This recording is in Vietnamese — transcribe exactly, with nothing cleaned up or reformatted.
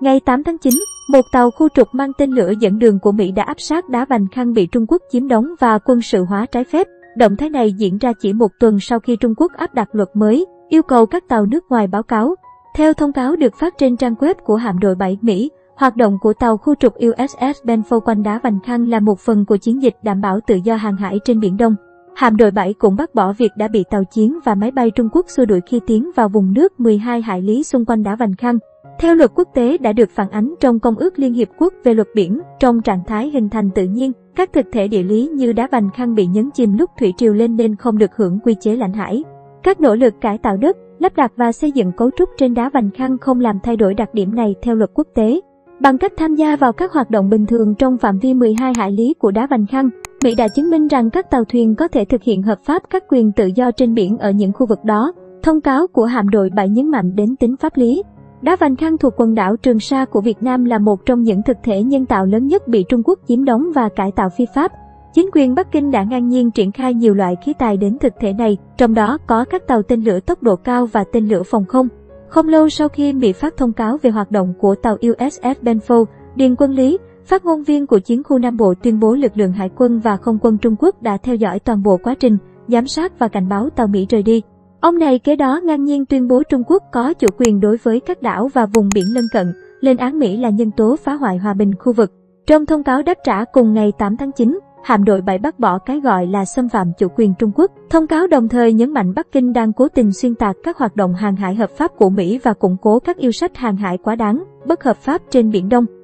Ngày tám tháng chín, một tàu khu trục mang tên lửa dẫn đường của Mỹ đã áp sát đá Vành Khăn bị Trung Quốc chiếm đóng và quân sự hóa trái phép. Động thái này diễn ra chỉ một tuần sau khi Trung Quốc áp đặt luật mới, yêu cầu các tàu nước ngoài báo cáo. Theo thông cáo được phát trên trang web của hạm đội bảy Mỹ, hoạt động của tàu khu trục u ét ét Benfold quanh đá Vành Khăn là một phần của chiến dịch đảm bảo tự do hàng hải trên Biển Đông. Hạm đội bảy cũng bác bỏ việc đã bị tàu chiến và máy bay Trung Quốc xua đuổi khi tiến vào vùng nước mười hai hải lý xung quanh đá Vành Khăn. Theo luật quốc tế đã được phản ánh trong Công ước Liên Hiệp Quốc về luật biển, trong trạng thái hình thành tự nhiên, các thực thể địa lý như đá Vành Khăn bị nhấn chìm lúc thủy triều lên nên không được hưởng quy chế lãnh hải. Các nỗ lực cải tạo đất, lắp đặt và xây dựng cấu trúc trên đá Vành Khăn không làm thay đổi đặc điểm này theo luật quốc tế. Bằng cách tham gia vào các hoạt động bình thường trong phạm vi mười hai hải lý của đá Vành Khăn, Mỹ đã chứng minh rằng các tàu thuyền có thể thực hiện hợp pháp các quyền tự do trên biển ở những khu vực đó. Thông cáo của hạm đội bảy nhấn mạnh đến tính pháp lý. Đá Vành Khăn thuộc quần đảo Trường Sa của Việt Nam là một trong những thực thể nhân tạo lớn nhất bị Trung Quốc chiếm đóng và cải tạo phi pháp. Chính quyền Bắc Kinh đã ngang nhiên triển khai nhiều loại khí tài đến thực thể này, trong đó có các tàu tên lửa tốc độ cao và tên lửa phòng không. Không lâu sau khi Mỹ phát thông cáo về hoạt động của tàu u ét ét Benfold, Điền Quân Lý, phát ngôn viên của chiến khu Nam Bộ tuyên bố lực lượng hải quân và không quân Trung Quốc đã theo dõi toàn bộ quá trình, giám sát và cảnh báo tàu Mỹ rời đi. Ông này kế đó ngang nhiên tuyên bố Trung Quốc có chủ quyền đối với các đảo và vùng biển lân cận, lên án Mỹ là nhân tố phá hoại hòa bình khu vực. Trong thông cáo đáp trả cùng ngày tám tháng chín, hạm đội bảy bác bỏ cái gọi là xâm phạm chủ quyền Trung Quốc. Thông cáo đồng thời nhấn mạnh Bắc Kinh đang cố tình xuyên tạc các hoạt động hàng hải hợp pháp của Mỹ và củng cố các yêu sách hàng hải quá đáng, bất hợp pháp trên Biển Đông.